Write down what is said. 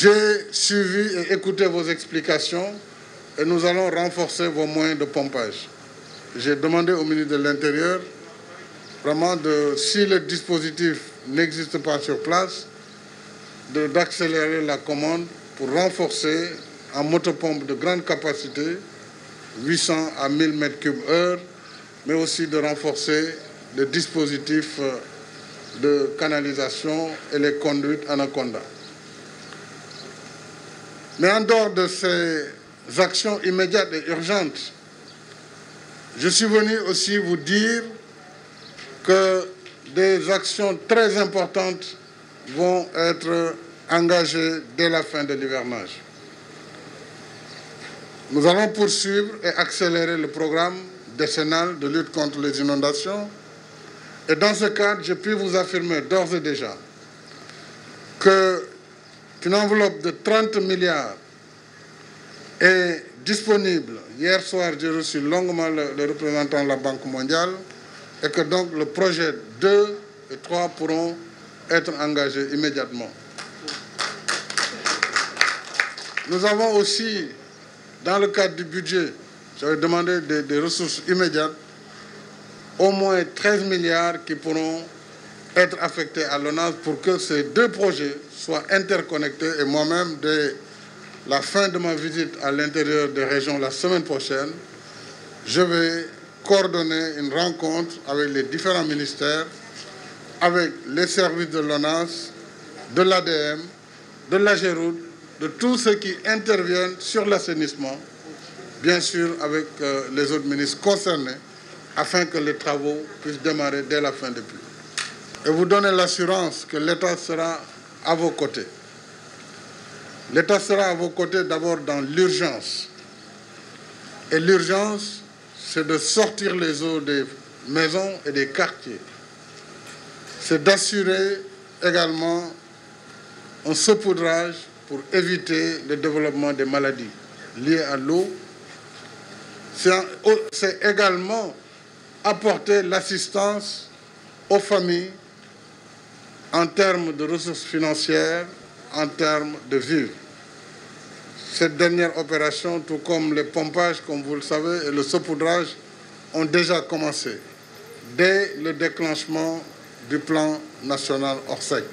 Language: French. J'ai suivi et écouté vos explications et nous allons renforcer vos moyens de pompage. J'ai demandé au ministre de l'Intérieur vraiment si le dispositif n'existe pas sur place, d'accélérer la commande pour renforcer en motopompe de grande capacité, 800 à 1000 m3/h, mais aussi de renforcer le dispositif de canalisation et les conduites anaconda. Mais en dehors de ces actions immédiates et urgentes, je suis venu aussi vous dire que des actions très importantes vont être engagées dès la fin de l'hivernage. Nous allons poursuivre et accélérer le programme décennal de lutte contre les inondations. Et dans ce cadre, je puis vous affirmer d'ores et déjà qu'une enveloppe de 30 milliards est disponible. Hier soir, j'ai reçu longuement le représentant de la Banque mondiale et que donc le projet 2 et 3 pourront être engagés immédiatement. Nous avons aussi, dans le cadre du budget, j'avais demandé des ressources immédiates, au moins 13 milliards qui pourront être affectés à l'ONAS pour que ces deux projets soient interconnectés. Et moi-même, dès la fin de ma visite à l'intérieur des régions la semaine prochaine, je vais coordonner une rencontre avec les différents ministères, avec les services de l'ONAS, de l'ADM, de la Géroude, de tous ceux qui interviennent sur l'assainissement, bien sûr avec les autres ministres concernés, afin que les travaux puissent démarrer dès la fin de pluie. Et vous donnez l'assurance que l'État sera à vos côtés. L'État sera à vos côtés d'abord dans l'urgence. Et l'urgence, c'est de sortir les eaux des maisons et des quartiers. C'est d'assurer également un saupoudrage pour éviter le développement des maladies liées à l'eau. C'est également apporter l'assistance aux familles en termes de ressources financières, en termes de vivres. Cette dernière opération, tout comme les pompages, comme vous le savez, et le saupoudrage, ont déjà commencé dès le déclenchement du plan national Orsec.